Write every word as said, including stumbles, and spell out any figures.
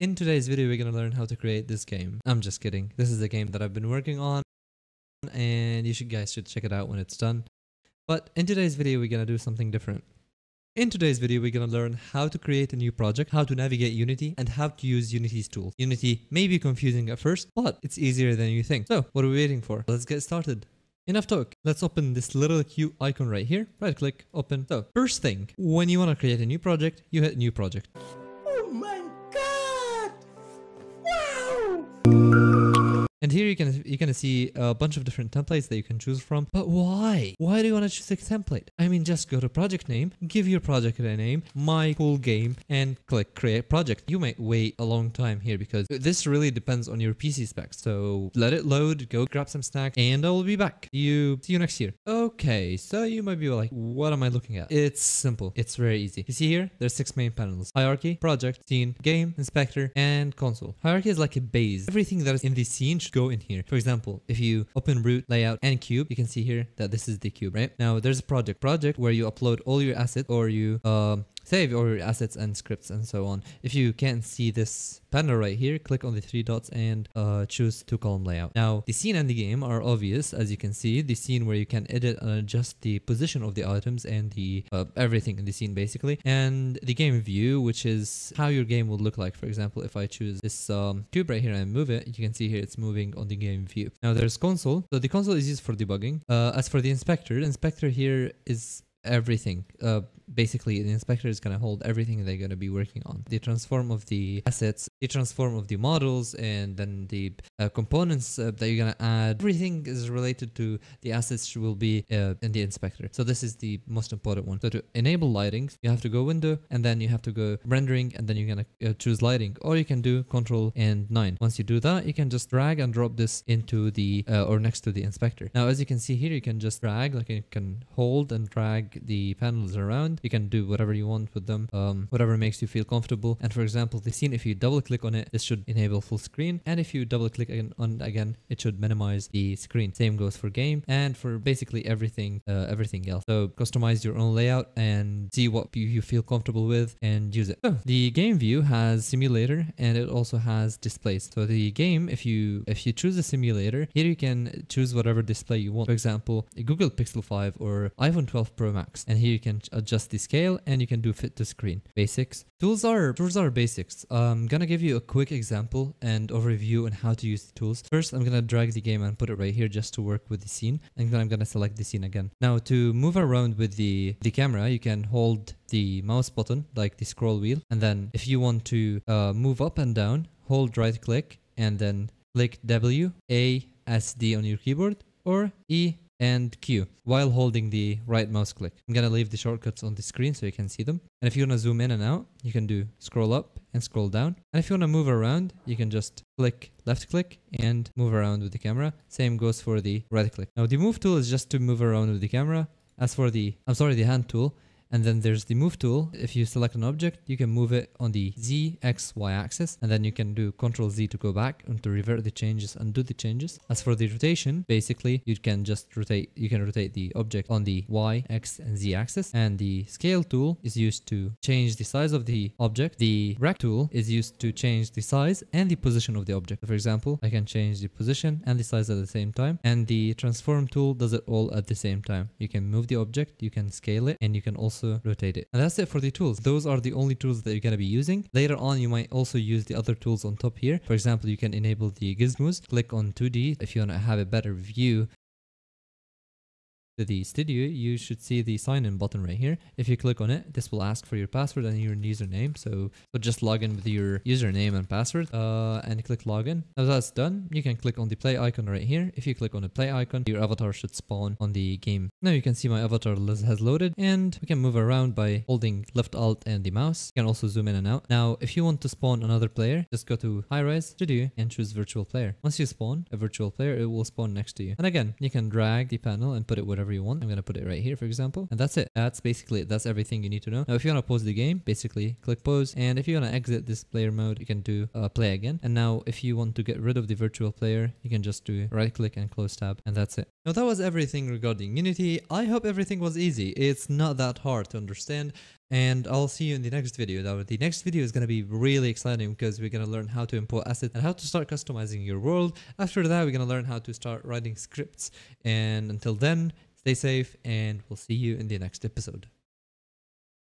In today's video, we're gonna learn how to create this game. I'm just kidding. This is a game that I've been working on and you should, guys should check it out when it's done. But in today's video, we're gonna do something different. In today's video, we're gonna learn how to create a new project, how to navigate Unity, and how to use Unity's tools. Unity may be confusing at first, but it's easier than you think. So what are we waiting for? Let's get started. Enough talk. Let's open this little cute icon right here. Right click, open. So first thing, when you wanna create a new project, you hit new project. Oh my God! Wow! And here you can you can see a bunch of different templates that you can choose from. But why? Why do you want to choose a template? I mean, just go to project name, give your project a name, my cool game, and click create project. You might wait a long time here because this really depends on your P C specs. So let it load, go grab some snacks, and I will be back. You see you next year. Okay, so you might be like, what am I looking at? It's simple. It's very easy. You see here, there's six main panels: hierarchy, project, scene, game, inspector, and console. Hierarchy is like a base. Everything that is in the scene should go in here. For example, if you open root, layout, and cube, you can see here that this is the cube, right? Now there's a project. Project where you upload all your assets or you um, save all your assets and scripts and so on. If you can't see this panel right here, click on the three dots and uh, choose two column layout. Now the scene and the game are obvious, as you can see. The scene where you can edit and adjust the position of the items and the uh, everything in the scene basically. And the game view, which is how your game will look like. For example, if I choose this um, cube right here and move it, you can see here it's moving on the game view. Now there's console. So the console is used for debugging. Uh, as for the inspector, the inspector here is everything. Uh, basically, the inspector is going to hold everything they're going to be working on. The transform of the assets, the transform of the models, and then the uh, components uh, that you're going to add. Everything is related to the assets will be uh, in the inspector. So this is the most important one. So to enable lighting, you have to go window, and then you have to go rendering, and then you're going to uh, choose lighting. Or you can do control and nine. Once you do that, you can just drag and drop this into the, uh, or next to the inspector. Now, as you can see here, you can just drag, like you can hold and drag the panels around. You can do whatever you want with them, um, whatever makes you feel comfortable. And for example, the scene, if you double click on it, this should enable full screen, and if you double click again on again, it should minimize the screen. Same goes for game and for basically everything uh, everything else. So customize your own layout and see what you, you feel comfortable with and use it. So the game view has simulator and it also has displays. So the game, if you if you choose a simulator here, you can choose whatever display you want. For example, a Google Pixel five or iPhone twelve Pro Max. And here you can adjust the scale and you can do fit to screen. Basics. Tools are tools are basics. I'm gonna give you a quick example and overview on how to use the tools. First, I'm gonna drag the game and put it right here just to work with the scene. And then I'm gonna select the scene again. Now to move around with the, the camera, you can hold the mouse button, like the scroll wheel. And then if you want to uh, move up and down, hold right click and then click W, A, S, D on your keyboard, or E and Q while holding the right mouse click. I'm gonna leave the shortcuts on the screen so you can see them. And if you wanna zoom in and out, you can do scroll up and scroll down. And if you wanna move around, you can just click left click and move around with the camera. Same goes for the right click. Now the move tool is just to move around with the camera. As for the, I'm sorry, the hand tool, and then there's the move tool. If you select an object, you can move it on the Z, X, Y axis, and then you can do Control Z to go back and to revert the changes and do the changes. As for the rotation, basically you can just rotate, you can rotate the object on the Y, X, and Z axis. And the scale tool is used to change the size of the object. The rec tool is used to change the size and the position of the object. For example, I can change the position and the size at the same time. And the transform tool does it all at the same time. You can move the object, you can scale it, and you can also rotate it. And that's it for the tools. Those are the only tools that you're going to be using. Later on, you might also use the other tools on top here. For example, you can enable the gizmos. Click on two D. If you want to have a better view to the studio, you should see the sign in button right here. If you click on it, this will ask for your password and your username. So, so just log in with your username and password uh, and click login. Now that's done, you can click on the play icon right here. If you click on the play icon, your avatar should spawn on the game. Now you can see my avatar has loaded and we can move around by holding left alt and the mouse. You can also zoom in and out. Now, if you want to spawn another player, just go to Highrise Studio and choose virtual player. Once you spawn a virtual player, it will spawn next to you. And again, you can drag the panel and put it whatever you want. I'm gonna put it right here, for example, and that's it. That's basically it. That's everything you need to know. Now, if you wanna pause the game, basically click pause, and if you wanna exit this player mode, you can do uh, play again. And now, if you want to get rid of the virtual player, you can just do right click and close tab, and that's it. Now, that was everything regarding Unity. I hope everything was easy. It's not that hard to understand. And I'll see you in the next video. Now, the next video is going to be really exciting because we're going to learn how to import assets and how to start customizing your world. After that, we're going to learn how to start writing scripts. And until then, stay safe and we'll see you in the next episode.